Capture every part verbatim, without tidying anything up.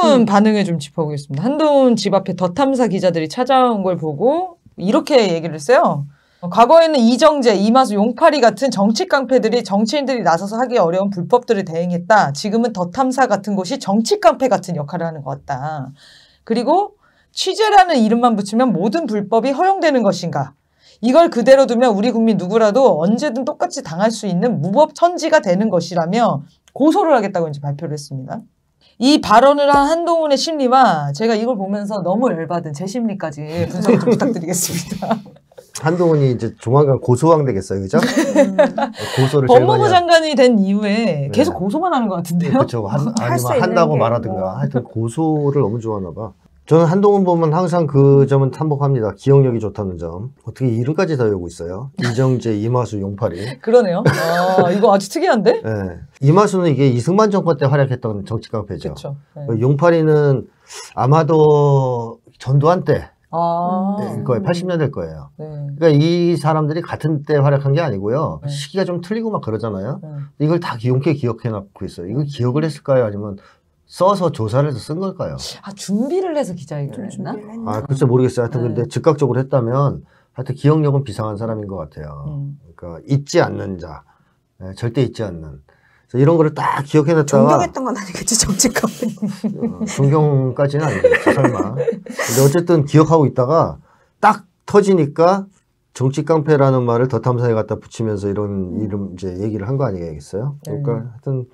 한동훈 음. 반응에 좀 짚어보겠습니다. 한동훈 집 앞에 더탐사 기자들이 찾아온 걸 보고 이렇게 얘기를 했어요. 과거에는 이정재, 이마수, 용팔이 같은 정치 깡패들이 정치인들이 나서서 하기 어려운 불법들을 대행했다. 지금은 더탐사 같은 곳이 정치 깡패 같은 역할을 하는 것 같다. 그리고 취재라는 이름만 붙이면 모든 불법이 허용되는 것인가. 이걸 그대로 두면 우리 국민 누구라도 언제든 똑같이 당할 수 있는 무법 천지가 되는 것이라며 고소를 하겠다고 이제 발표를 했습니다. 이 발언을 한 한동훈의 심리와 제가 이걸 보면서 너무 열받은 제 심리까지 분석을 좀 부탁드리겠습니다. 한동훈이 이제 조만간 고소왕 되겠어요, 그죠? 고소를 법무부 장관이 된 이후에 계속 네. 고소만 하는 것 같은데요? 네, 그렇죠. 아니면 한다고 말하든가. 하여튼 고소를 너무 좋아하나 봐. 저는 한동훈 보면 항상 그 점은 탐복합니다. 기억력이 좋다는 점. 어떻게 이름까지 다 외우고 있어요? 이정재, 이마수, 용팔이. 그러네요. 아, 이거 아주 특이한데? 네. 이마수는 이게 이승만 정권 때 활약했던 정치 깡패죠. 그렇죠. 네. 용팔이는 아마도 전두환 때. 아. 네, 거의 팔십 년대일 거예요. 네. 그러니까 이 사람들이 같은 때 활약한 게 아니고요. 네. 시기가 좀 틀리고 막 그러잖아요. 네. 이걸 다 용케 기억해놓고 있어요. 이걸 기억을 했을까요? 아니면 써서 조사를 해서 쓴 걸까요? 아, 준비를 해서 기자회견을 했나? 아, 글쎄 모르겠어요. 하여튼 네. 근데 즉각적으로 했다면 하여튼 기억력은 비상한 사람인 것 같아요. 음. 그러니까 잊지 않는 자, 네, 절대 잊지 않는. 이런 거를 딱 기억해놨다가 존경했던 건 아니겠지, 정치감은. 어, 존경까지는 아니겠지, 설마. 근데 어쨌든 기억하고 있다가 딱 터지니까 정치 깡패라는 말을 더 탐사에 갖다 붙이면서 이런 이름 이제 얘기를 한 거 아니겠어요? 그러니까 음. 하여튼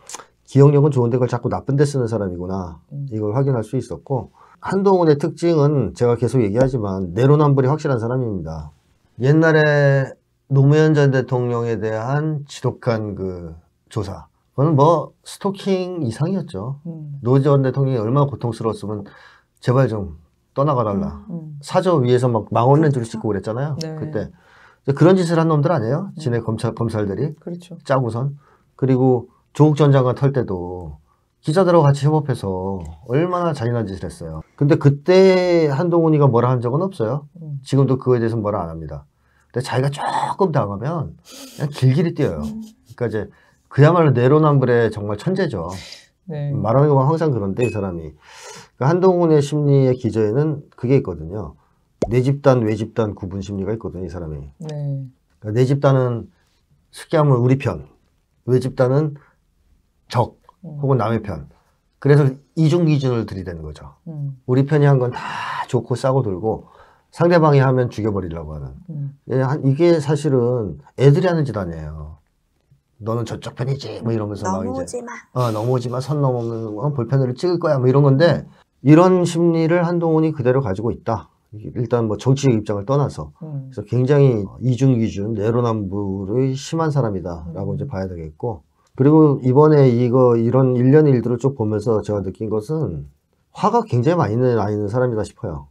기억력은 좋은데 그걸 자꾸 나쁜 데 쓰는 사람이구나. 음. 이걸 확인할 수 있었고 한동훈의 특징은 제가 계속 얘기하지만 내로남불이 확실한 사람입니다. 옛날에 노무현 전 대통령에 대한 지독한 그 조사 그건 뭐 스토킹 이상이었죠. 음. 노 전 대통령이 얼마나 고통스러웠으면 제발 좀 떠나가달라. 음, 음. 사저 위에서 막 망원 렌즈를 그렇죠. 찍고 그랬잖아요. 네. 그때 그런 짓을 한 놈들 아니에요? 네. 지네 검찰, 검찰들이 그렇죠. 짜고선. 그리고 조국 전 장관 털 때도 기자들하고 같이 협업해서 얼마나 잔인한 짓을 했어요. 근데 그때 한동훈이가 뭐라 한 적은 없어요. 음. 지금도 그거에 대해서 뭐라 안 합니다. 근데 자기가 조금 당하면 그냥 길길이 뛰어요. 음. 그러니까 이제 그야말로 내로남불의 정말 천재죠. 네. 말하는 건 항상 그런데 이 사람이. 한동훈의 심리의 기저에는 그게 있거든요. 내 집단, 외 집단 구분 심리가 있거든요. 이 사람이. 네. 내 집단은 쉽게 하면 우리 편, 외 집단은 적 음. 혹은 남의 편. 그래서 이중 기준을 들이대는 거죠. 음. 우리 편이 한 건 다 좋고 싸고 돌고 상대방이 하면 죽여버리려고 하는. 음. 이게 사실은 애들이 하는 짓 아니에요. 너는 저쪽 편이지 뭐 이러면서 막 이제 넘어오지마 어, 넘어오지마 선 넘어오는 건 볼펜으로 찍을 거야 뭐 이런 건데 이런 심리를 한동훈이 그대로 가지고 있다. 일단 뭐 정치적 입장을 떠나서 음. 그래서 굉장히 이중기준 내로남불이 심한 사람이다 라고 음. 이제 봐야 되겠고 그리고 이번에 이거 이런 일련의 일들을 쭉 보면서 제가 느낀 것은 화가 굉장히 많이 나 있는 사람이다 싶어요.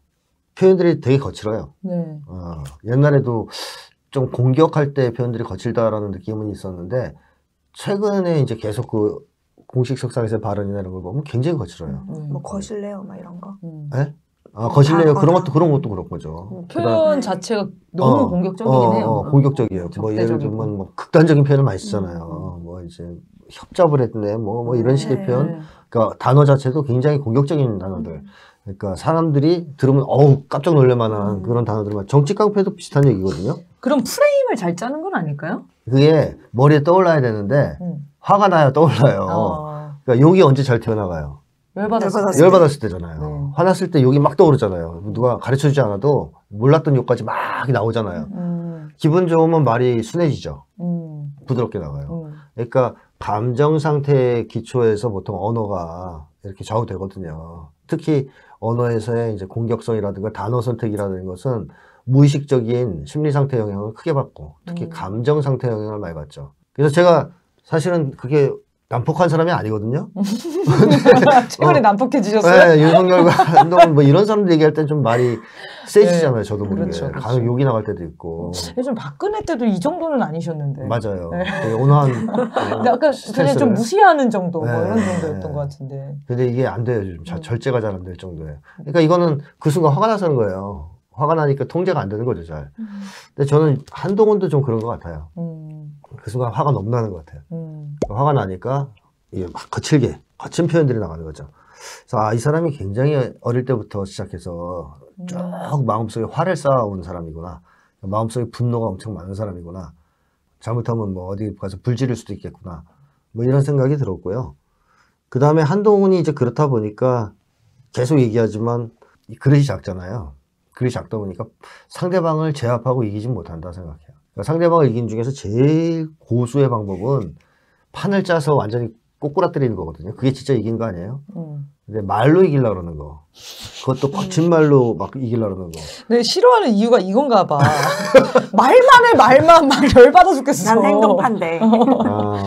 표현들이 되게 거칠어요. 네. 어, 옛날에도 좀 공격할 때 표현들이 거칠다라는 느낌은 있었는데 최근에 이제 계속 그 공식 석상에서 발언이나 이런 걸 보면 굉장히 거칠어요. 음. 뭐 거실래요, 막 이런 거. 음. 네? 아 거실래요. 그런 것도 그런 것도 그런 거죠. 표현 그다음, 자체가 너무 어, 공격적이긴 어, 해요. 어, 공격적이에요. 뭐 예를 들면 뭐 극단적인 표현을 많이 쓰잖아요. 음. 뭐 이제 협잡을 했네, 뭐, 뭐 이런 네. 식의 표현. 그러니까 단어 자체도 굉장히 공격적인 단어들. 음. 그러니까 사람들이 들으면 어우 깜짝 놀랄만한 음. 그런 단어들만 정치 깡패도 비슷한 얘기거든요. 그럼 프레임을 잘 짜는 건 아닐까요? 그게 머리에 떠올라야 되는데 음. 화가 나요 떠올라요. 어. 그러니까 욕이 언제 잘 튀어나가요? 열받았을, 열받았을 때. 때잖아요. 음. 화났을 때 욕이 막 떠오르잖아요. 누가 가르쳐주지 않아도 몰랐던 욕까지 막 나오잖아요. 음. 기분 좋으면 말이 순해지죠. 음. 부드럽게 나가요. 음. 그러니까 감정 상태의 기초에서 보통 언어가 이렇게 좌우되거든요. 특히 언어에서의 이제 공격성이라든가 단어 선택이라는 것은 무의식적인 심리 상태 영향을 크게 받고 특히 음. 감정 상태 영향을 많이 받죠. 그래서 제가 사실은 그게 난폭한 사람이 아니거든요. 최근에 어, 난폭해지셨어요? 네, 윤석열과 한동훈 뭐 이런 사람들 얘기할 땐 좀 말이 세지잖아요. 네, 저도 모르게. 그렇죠, 그렇죠. 간혹 욕이 나갈 때도 있고. 요즘 박근혜 때도 이 정도는 아니셨는데. 맞아요. 네. 되게 온화한. 근데 아까 그냥 좀 무시하는 정도 네, 뭐 이런 정도였던 네. 것 같은데. 근데 이게 안 돼요. 요즘 자, 절제가 잘 안 될 정도예요. 그러니까 이거는 그 순간 화가 나서는 거예요. 화가 나니까 통제가 안 되는 거죠, 잘. 음. 근데 저는 한동훈도 좀 그런 것 같아요. 음. 그 순간 화가 넘나는 것 같아요. 음. 화가 나니까 이게 막 거칠게 거친 표현들이 나가는 거죠. 그래서 아, 이 사람이 굉장히 어릴 때부터 시작해서 쭉 마음속에 화를 쌓아온 사람이구나. 마음속에 분노가 엄청 많은 사람이구나. 잘못하면 뭐 어디 가서 불지를 수도 있겠구나. 뭐 이런 생각이 들었고요. 그 다음에 한동훈이 이제 그렇다 보니까 계속 얘기하지만 이 그릇이 작잖아요. 그릇이 작다 보니까 상대방을 제압하고 이기진 못한다 생각해요. 그러니까 상대방을 이긴 중에서 제일 고수의 방법은 판을 짜서 완전히 꼬꾸라뜨리는 거거든요. 그게 진짜 이긴 거 아니에요? 음. 근데 말로 이기려고 그러는 거. 그것도 거친 말로 막 이기려고 그러는 거. 내가 싫어하는 이유가 이건가 봐. 말만 해, 말만. 막 열받아 죽겠어. 난 행동판대. 아,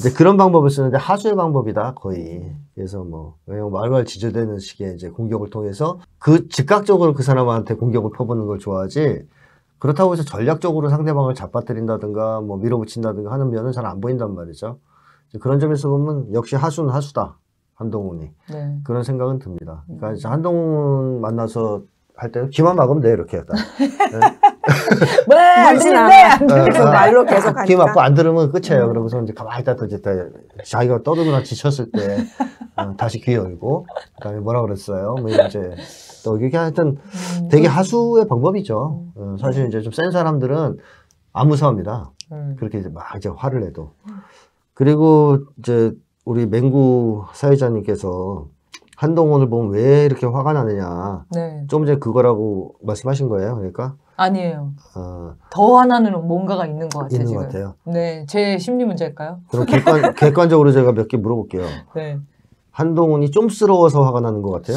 이제 그런 방법을 쓰는데 하수의 방법이다, 거의. 그래서 뭐, 말말 지저대는 식의 이제 공격을 통해서 그 즉각적으로 그 사람한테 공격을 퍼붓는 걸 좋아하지, 그렇다고 해서 전략적으로 상대방을 잡아뜨린다든가 뭐 밀어붙인다든가 하는 면은 잘 안 보인단 말이죠. 그런 점에서 보면 역시 하수는 하수다, 한동훈이. 네. 그런 생각은 듭니다. 그러니까 이제 한동훈 만나서 할 때는 귀만 막으면 돼, 이렇게 했다. 왜 안 들리네, 안 들리네. 말로 계속 하니까. 귀 막고 안 들으면 끝이에요. 음. 그러고서 이제 가만히 있다 또 이제 자기가 떠들거나 지쳤을 때 어, 다시 귀 열고, 그다음에 뭐라 그랬어요? 뭐 이제 또 이렇게 하여튼 되게 하수의 방법이죠. 어, 사실 이제 좀 센 사람들은 안 무서워합니다. 음. 그렇게 이제 막 이제 화를 내도. 그리고 이제 우리 맹구 사회자님께서 한동훈을 보면 왜 이렇게 화가 나느냐. 네. 좀 전에 그거라고 말씀하신 거예요, 그러니까? 아니에요. 어, 더 화나는 뭔가가 있는 것 같아요. 있는 지금. 것 같아요. 네, 제 심리 문제일까요? 그럼 객관, 객관적으로 제가 몇 개 물어볼게요. 네. 한동훈이 좀쓰러워서 화가 나는 것 같아요?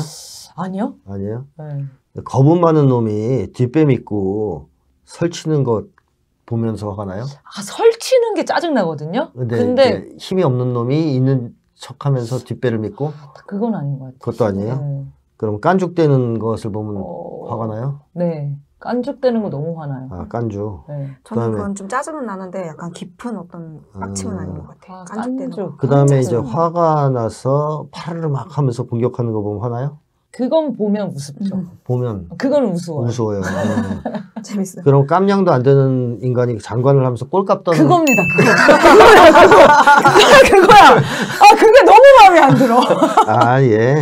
아니요. 아니에요? 네. 겁은 많은 놈이 뒷뱀 있고 설치는 것 보면서 화가 나요? 아, 설치는 게 짜증나거든요? 근데, 근데 힘이 없는 놈이 있는 척 하면서 뒷배를 믿고? 그건 아닌 것 같아요. 그것도 아니에요? 네. 그럼 깐죽대는 것을 보면 어... 화가 나요? 네. 깐죽대는 거 너무 화나요. 아, 깐죽. 네. 저는 그건 좀 짜증은 나는데 약간 깊은 어떤 빡침은 아... 아닌 것 같아요. 아, 깐죽대는 깐죽. 거. 그 다음에 이제 화가 나서 파르르 막 하면서 공격하는 거 보면 화나요? 그건 보면 우습죠. 음. 보면. 그건 우스워요. 우스워요. 아, 재밌어요. 그럼 깜냥도 안 되는 인간이 장관을 하면서 꼴값 떠는. 그겁니다. 그거야, 그거. 그거야. 아, 그게 너무 마음에 안 들어. 아, 예.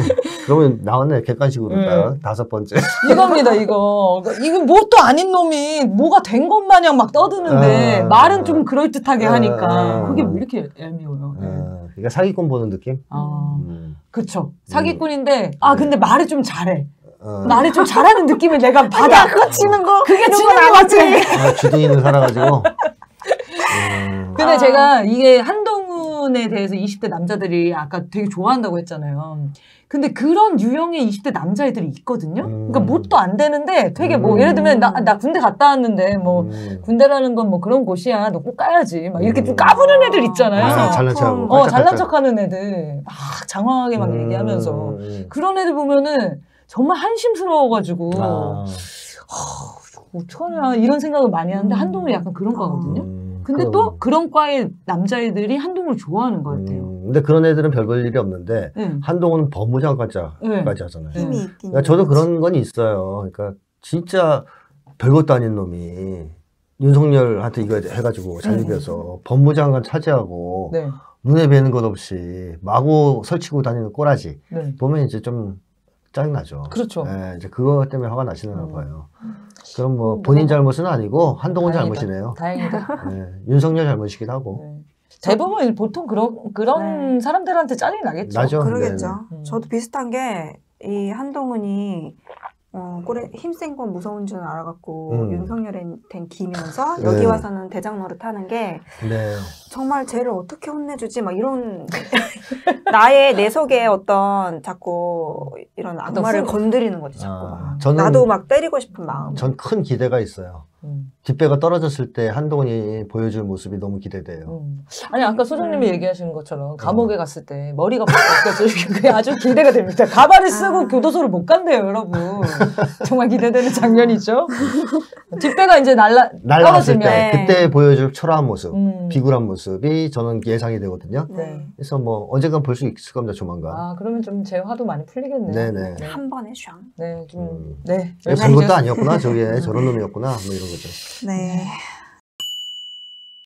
그러면 나왔네, 객관식으로. 음. 다섯 번째. 이겁니다, 이거. 이거 뭐 또 아닌 놈이 뭐가 된 것 마냥 막 떠드는데, 아, 말은 좀 그럴듯하게 아, 하니까. 아, 그게 왜 이렇게 얄미워요. 아, 네. 그러니까 사기꾼 보는 느낌? 아. 음. 그쵸. 사기꾼인데, 아, 근데 말을 좀 잘해. 어... 말을 좀 잘하는 느낌을 내가 받아. 그거 치는 거? 그게 치는 거 맞지? 아, 주둥이는 살아가지고. 음... 근데 아... 제가 이게 한동훈에 대해서 이십 대 남자들이 아까 되게 좋아한다고 했잖아요. 근데 그런 유형의 이십 대 남자애들이 있거든요? 음... 그러니까 뭣도 안 되는데 되게 뭐, 음... 예를 들면, 나, 나 군대 갔다 왔는데, 뭐, 음... 군대라는 건 뭐 그런 곳이야. 너 꼭 까야지. 막 이렇게 음... 좀 까부는 애들 있잖아요. 아, 잘난 척하고. 어, 잘난 척 하는 애들. 막 장황하게 막 음... 얘기하면서. 음... 그런 애들 보면은 정말 한심스러워가지고. 아... 어, 어떡하냐. 이런 생각을 많이 하는데 한동훈이 약간 그런 거거든요? 음... 근데 그럼. 또 그런 과의 남자애들이 한동훈을 좋아하는 것 같아요. 음, 근데 그런 애들은 별 볼 일이 없는데 네. 한동훈은 법무장관까지 네. 하잖아요. 힘이 있긴 그러니까 저도 거지. 그런 건 있어요. 그러니까 진짜 별것도 아닌 놈이 윤석열한테 이거 해가지고 잘리면서 네. 법무장관 차지하고 네. 눈에 뵈는 것 없이 마구 설치고 다니는 꼬라지 네. 보면 이제 좀 짜증나죠. 그렇죠. 네, 이제 그거 때문에 화가 나시나 음. 봐요. 그럼 뭐 본인 잘못은 아니고 한동훈 다행이다. 잘못이네요. 다행이다. 네, 윤석열 잘못이기도 하고. 네. 대부분 보통 그런 그런 네. 사람들한테 짜증이 나겠죠. 나죠. 그러겠죠. 네. 저도 비슷한 게 이 한동훈이 어, 꼴에 힘센 건 무서운 줄 알아갖고 음. 윤석열한텐 기면서 네. 여기 와서는 대장 노릇하는 게 네. 정말 쟤를 어떻게 혼내주지 막 이런 나의 내속에 어떤 자꾸 이런 악마를 건드리는 거지 자꾸 아, 막. 저는, 나도 막 때리고 싶은 마음. 전 큰 기대가 있어요. 음. 뒷배가 떨어졌을 때 한동훈이 보여줄 모습이 너무 기대돼요. 음. 아니 아까 소장님이 음. 얘기하신 것처럼 감옥에 음. 갔을 때 머리가 벗겨지는 그게 아주 기대가 됩니다. 가발을 쓰고 아. 교도소를 못 간대요, 여러분. 정말 기대되는 장면이죠. 뒷배가 이제 날라 떨어지면 때, 그때 보여줄 초라한 모습, 음. 비굴한 모습이 저는 예상이 되거든요. 네. 그래서 뭐 언젠간 볼 수 있을 겁니다, 조만간. 아 그러면 좀 제 화도 많이 풀리겠네요. 네네. 네. 한 번에 슝. 네, 좀 음. 네. 별것도 아니었구나, 저게 저런 놈이었구나, 뭐 이런. 그렇죠. 네.